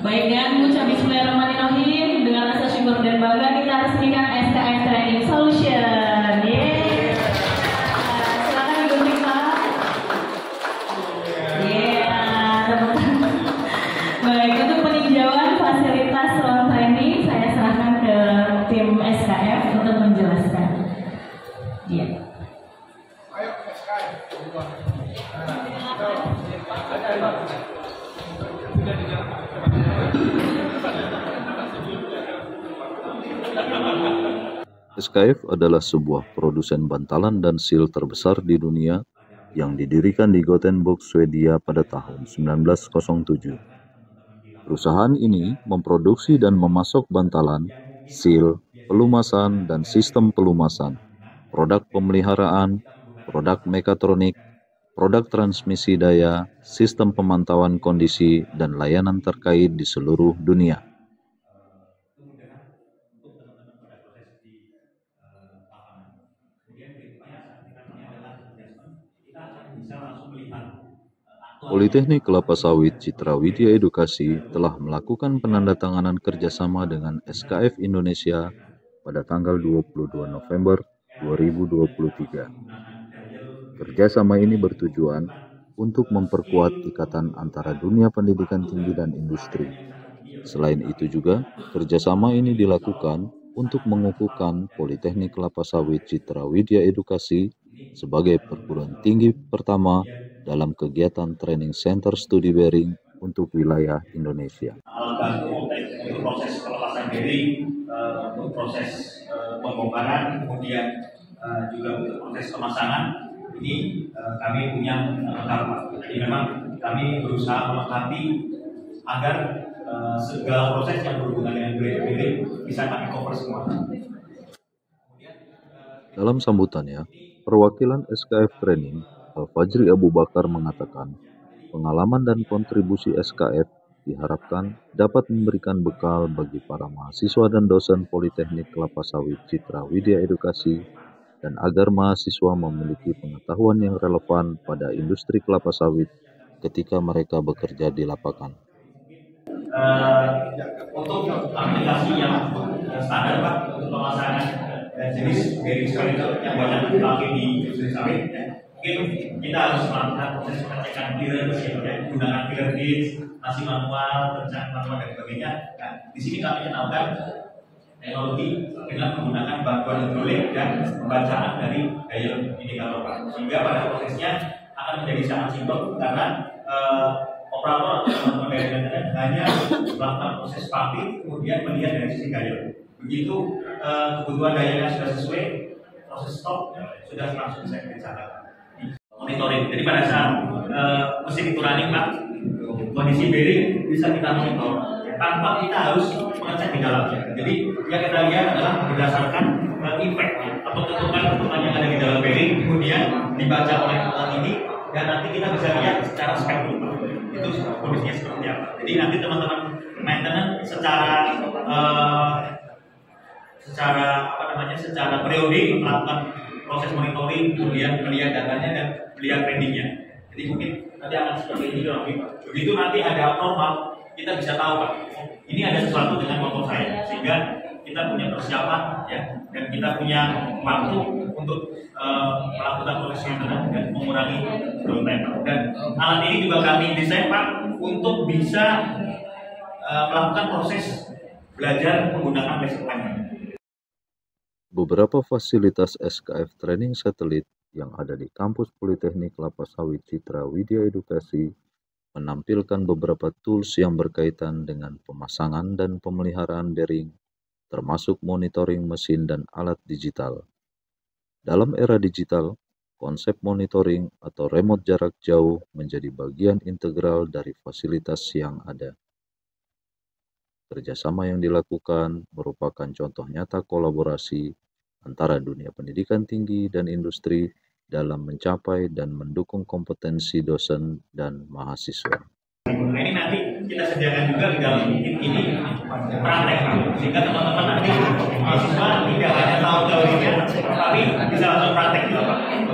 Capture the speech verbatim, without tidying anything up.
Baik, dengan mengucap bismillahirrahmanirrahim, dengan rasa syukur dan bangga kita resmikan S K F Training Solution. Yeay. Silakan Ibu Rika. Yeay. Baik, untuk peninjauan fasilitas ruang training saya serahkan ke tim S K F untuk menjelaskan. Iya. Ayo S K F. S K F adalah sebuah produsen bantalan dan seal terbesar di dunia yang didirikan di Gothenburg, Swedia pada tahun seribu sembilan ratus tujuh. Perusahaan ini memproduksi dan memasok bantalan, seal, pelumasan, dan sistem pelumasan, produk pemeliharaan, produk mekatronik, produk transmisi daya, sistem pemantauan kondisi, dan layanan terkait di seluruh dunia. Politeknik Kelapa Sawit Citra Widya Edukasi telah melakukan penandatanganan kerjasama dengan S K F Indonesia pada tanggal dua puluh dua November dua ribu dua puluh tiga. Kerjasama ini bertujuan untuk memperkuat ikatan antara dunia pendidikan tinggi dan industri. Selain itu juga, kerjasama ini dilakukan untuk mengukuhkan Politeknik Kelapa Sawit Citra Widya Edukasi sebagai perguruan tinggi pertama dalam kegiatan Training Center Studi Bearing untuk wilayah Indonesia. Alhamdulillah, proses pelepasan bearing, proses pembongkaran, kemudian juga proses pemasangan, ini kami punya lengkap. Jadi memang kami berusaha melengkapi agar segala proses yang berhubungan dengan bearing bisa kami cover semua. Dalam sambutannya, perwakilan S K F Training Al-Fajri Abu Bakar mengatakan, pengalaman dan kontribusi S K F diharapkan dapat memberikan bekal bagi para mahasiswa dan dosen Politeknik Kelapa Sawit Citra Widya Edukasi dan agar mahasiswa memiliki pengetahuan yang relevan pada industri kelapa sawit ketika mereka bekerja di lapangan. Uh, untuk aplikasi yang standar Pak, untuk pemasangan jenis bearing skalitor yang banyak dipakai di industri sawit, mungkin kita harus melakukan proses pengecekan clearance, menggunakan clear gauge, masih manual, pengecekan manual dan sebagainya. Nah, di sini kami kenalkan teknologi dengan menggunakan bantuan hidrolik dan pembacaan dari daya indikator, sehingga pada prosesnya akan menjadi sangat simpel karena uh, operator hanya melakukan proses pabrik, kemudian melihat dari sisi daya. Begitu uh, kebutuhan dayanya sudah sesuai, proses stop sudah langsung saya kerjakan. Monitoring. Jadi pada saat uh, mesin itu running Pak, kondisi bearing bisa kita monitor tanpa kita harus mengecek di dalamnya. Jadi yang kita lihat adalah berdasarkan uh, impact atau ketukan-ketukan yang ada di dalam bearing, kemudian dibaca oleh alat ini dan nanti kita bisa lihat secara spektrum itu kondisinya seperti apa. Jadi nanti teman-teman maintenance secara uh, secara apa namanya secara periode melakukan proses monitoring, kemudian melihat datanya dan melihat pendingnya. Jadi mungkin nanti akan seperti ini kurang lebih. Begitu nanti ada normal, kita bisa tahu Pak, ini ada sesuatu dengan motor saya, sehingga kita punya persiapan ya, dan kita punya waktu untuk uh, melakukan proses maintenance dan mengurangi downtime. Dan alat ini juga kami desain Pak untuk bisa uh, melakukan proses belajar menggunakan lesson plan. Beberapa fasilitas S K F Training Satelit yang ada di kampus Politeknik Kelapa Sawit Citra Widya Edukasi menampilkan beberapa tools yang berkaitan dengan pemasangan dan pemeliharaan bearing, termasuk monitoring mesin dan alat digital. Dalam era digital, konsep monitoring atau remote jarak jauh menjadi bagian integral dari fasilitas yang ada. Kerjasama yang dilakukan merupakan contoh nyata kolaborasi antara dunia pendidikan tinggi dan industri dalam mencapai dan mendukung kompetensi dosen dan mahasiswa. Nah, ini nanti kita sediakan juga di dalam ini, ini praktek, sehingga teman-teman nanti mahasiswa tidak hanya tahu teorinya, tapi bisa langsung praktek juga Pak.